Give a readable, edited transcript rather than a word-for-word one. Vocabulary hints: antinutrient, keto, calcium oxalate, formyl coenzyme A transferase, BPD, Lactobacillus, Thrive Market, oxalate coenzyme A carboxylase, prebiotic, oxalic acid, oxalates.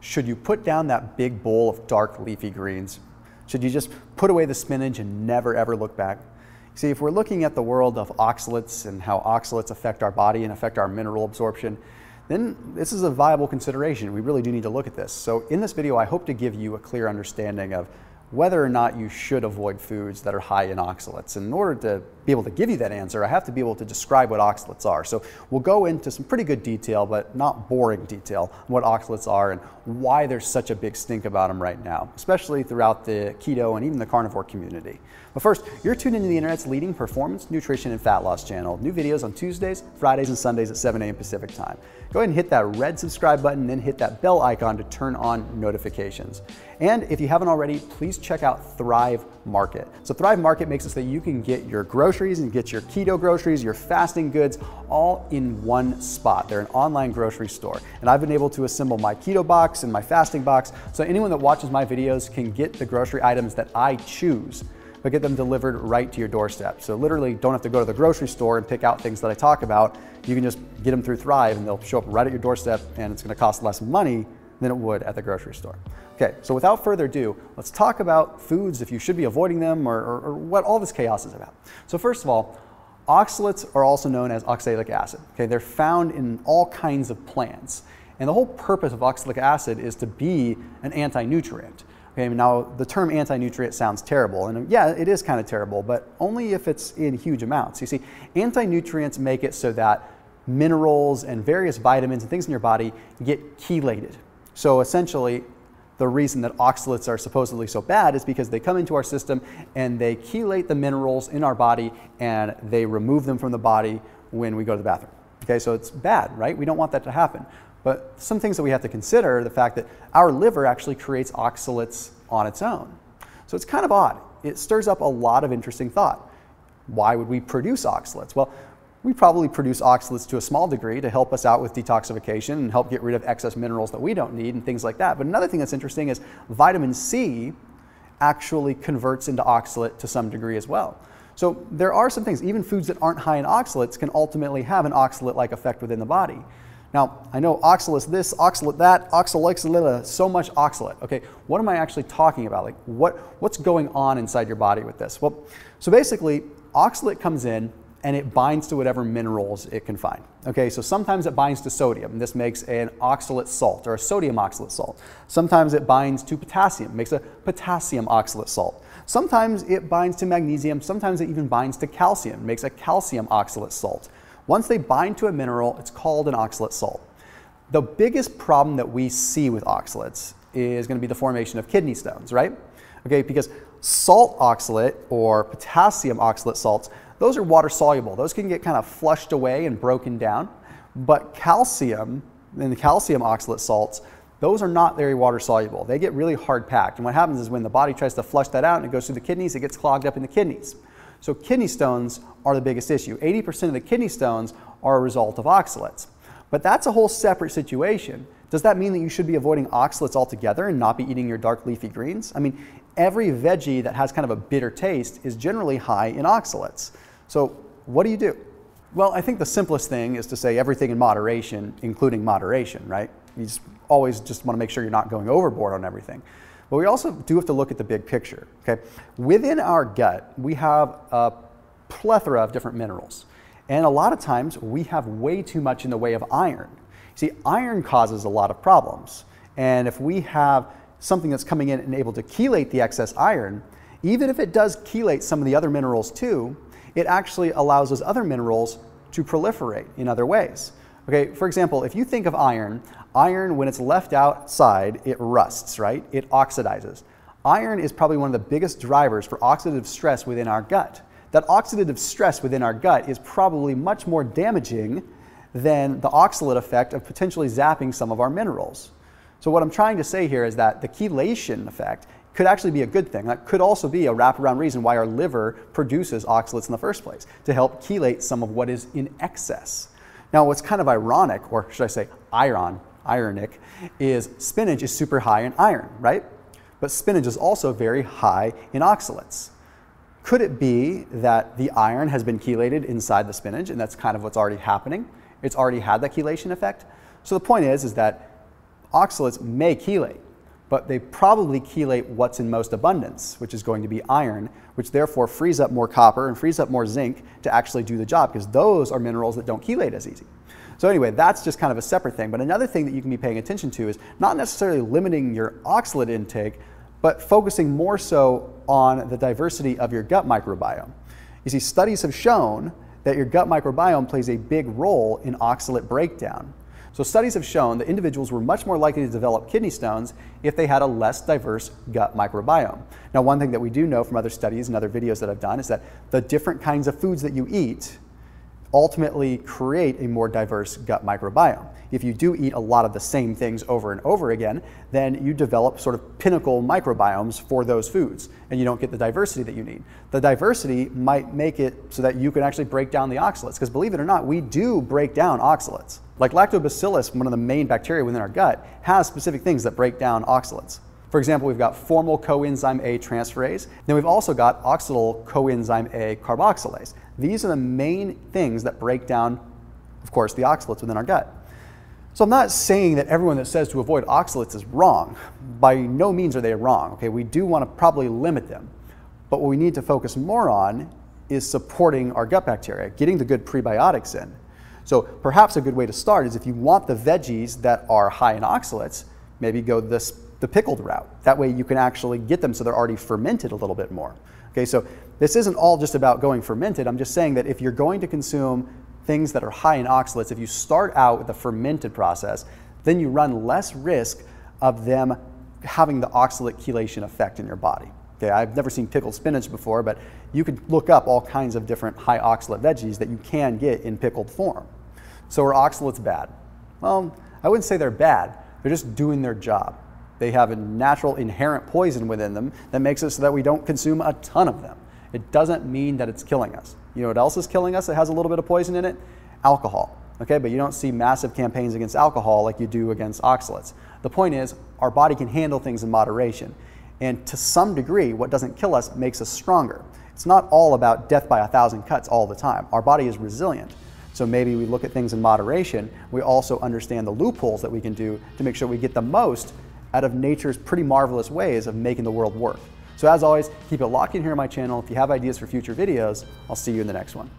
Should you put down that big bowl of dark leafy greens? Should you just put away the spinach and never ever look back? See, if we're looking at the world of oxalates and how oxalates affect our body and affect our mineral absorption, then this is a viable consideration. We really do need to look at this. So in this video, I hope to give you a clear understanding of whether or not you should avoid foods that are high in oxalates. And in order to be able to give you that answer, I have to be able to describe what oxalates are. So we'll go into some pretty good detail, but not boring detail, on what oxalates are and why there's such a big stink about them right now, especially throughout the keto and even the carnivore community. But first, you're tuned into the internet's leading performance, nutrition, and fat loss channel. New videos on Tuesdays, Fridays, and Sundays at 7 a.m. Pacific time. Go ahead and hit that red subscribe button, then hit that bell icon to turn on notifications. And if you haven't already, please check out Thrive Market. So Thrive Market makes it so that you can get your groceries and get your keto groceries, your fasting goods, all in one spot. They're an online grocery store. And I've been able to assemble my keto box and my fasting box, so anyone that watches my videos can get the grocery items that I choose, but get them delivered right to your doorstep. So literally don't have to go to the grocery store and pick out things that I talk about. You can just get them through Thrive and they'll show up right at your doorstep, and it's gonna cost less money than it would at the grocery store. Okay, so without further ado, let's talk about foods, if you should be avoiding them, or what all this chaos is about. So first of all, oxalates are also known as oxalic acid. Okay, they're found in all kinds of plants. And the whole purpose of oxalic acid is to be an anti-nutrient. Okay, now the term anti-nutrient sounds terrible, and yeah, it is kind of terrible, but only if it's in huge amounts. You see, anti-nutrients make it so that minerals and various vitamins and things in your body get chelated. So essentially, the reason that oxalates are supposedly so bad is because they come into our system and they chelate the minerals in our body and they remove them from the body when we go to the bathroom. Okay, so it's bad, right? We don't want that to happen. But some things that we have to consider are the fact that our liver actually creates oxalates on its own. So it's kind of odd. It stirs up a lot of interesting thought. Why would we produce oxalates? Well, we probably produce oxalates to a small degree to help us out with detoxification and help get rid of excess minerals that we don't need and things like that. But another thing that's interesting is vitamin C actually converts into oxalate to some degree as well. So there are some things, even foods that aren't high in oxalates can ultimately have an oxalate-like effect within the body. Now, I know oxalate this, oxalate that, oxalate, so much oxalate. Okay, what am I actually talking about? Like, what's going on inside your body with this? Well, so basically, oxalate comes in and it binds to whatever minerals it can find. Okay, so sometimes it binds to sodium, and this makes an oxalate salt, or a sodium oxalate salt. Sometimes it binds to potassium, makes a potassium oxalate salt. Sometimes it binds to magnesium, sometimes it even binds to calcium, makes a calcium oxalate salt. Once they bind to a mineral, it's called an oxalate salt. The biggest problem that we see with oxalates is going to be the formation of kidney stones, right? Okay, because salt oxalate or potassium oxalate salts, those are water soluble. Those can get kind of flushed away and broken down. But calcium and the calcium oxalate salts, those are not very water soluble. They get really hard packed. And what happens is when the body tries to flush that out and it goes through the kidneys, it gets clogged up in the kidneys. So kidney stones are the biggest issue. 80% of the kidney stones are a result of oxalates. But that's a whole separate situation. Does that mean that you should be avoiding oxalates altogether and not be eating your dark leafy greens? I mean, every veggie that has kind of a bitter taste is generally high in oxalates. So what do you do? Well, I think the simplest thing is to say everything in moderation, including moderation, right? You just always just want to make sure you're not going overboard on everything. But we also do have to look at the big picture, okay? Within our gut, we have a plethora of different minerals. And a lot of times we have way too much in the way of iron. See, iron causes a lot of problems. And if we have something that's coming in and able to chelate the excess iron, even if it does chelate some of the other minerals too, it actually allows those other minerals to proliferate in other ways. Okay, for example, if you think of iron, iron when it's left outside, it rusts, right? It oxidizes. Iron is probably one of the biggest drivers for oxidative stress within our gut. That oxidative stress within our gut is probably much more damaging than the oxalate effect of potentially zapping some of our minerals. So what I'm trying to say here is that the chelation effect could actually be a good thing. That could also be a wraparound reason why our liver produces oxalates in the first place, to help chelate some of what is in excess. Now what's kind of ironic, or should I say ironic, is spinach is super high in iron, right? But spinach is also very high in oxalates. Could it be that the iron has been chelated inside the spinach, and that's kind of what's already happening? It's already had that chelation effect? So the point is that Oxalates may chelate, but they probably chelate what's in most abundance, which is going to be iron, which therefore frees up more copper and frees up more zinc to actually do the job, because those are minerals that don't chelate as easy. So anyway, that's just kind of a separate thing. But another thing that you can be paying attention to is not necessarily limiting your oxalate intake, but focusing more so on the diversity of your gut microbiome. You see, studies have shown that your gut microbiome plays a big role in oxalate breakdown. So studies have shown that individuals were much more likely to develop kidney stones if they had a less diverse gut microbiome. Now, one thing that we do know from other studies and other videos that I've done is that the different kinds of foods that you eat ultimately create a more diverse gut microbiome. If you do eat a lot of the same things over and over again, then you develop sort of pinnacle microbiomes for those foods, and you don't get the diversity that you need. The diversity might make it so that you can actually break down the oxalates, because believe it or not, we do break down oxalates. Like Lactobacillus, one of the main bacteria within our gut, has specific things that break down oxalates. For example, we've got formyl coenzyme A transferase. Then we've also got oxalate coenzyme A carboxylase. These are the main things that break down, of course, the oxalates within our gut. So I'm not saying that everyone that says to avoid oxalates is wrong. By no means are they wrong. Okay, we do want to probably limit them. But what we need to focus more on is supporting our gut bacteria, getting the good prebiotics in. So perhaps a good way to start is, if you want the veggies that are high in oxalates, maybe go the pickled route. That way you can actually get them so they're already fermented a little bit more. Okay, so this isn't all just about going fermented. I'm just saying that if you're going to consume things that are high in oxalates, if you start out with the fermented process, then you run less risk of them having the oxalate chelation effect in your body. Okay, I've never seen pickled spinach before, but you could look up all kinds of different high oxalate veggies that you can get in pickled form. So are oxalates bad? Well, I wouldn't say they're bad. They're just doing their job. They have a natural inherent poison within them that makes it so that we don't consume a ton of them. It doesn't mean that it's killing us. You know what else is killing us that has a little bit of poison in it? Alcohol. Okay, but you don't see massive campaigns against alcohol like you do against oxalates. The point is, our body can handle things in moderation. And to some degree, what doesn't kill us makes us stronger. It's not all about death by a thousand cuts all the time. Our body is resilient. So maybe we look at things in moderation. We also understand the loopholes that we can do to make sure we get the most out of nature's pretty marvelous ways of making the world work. So as always, keep it locked in here on my channel. If you have ideas for future videos, I'll see you in the next one.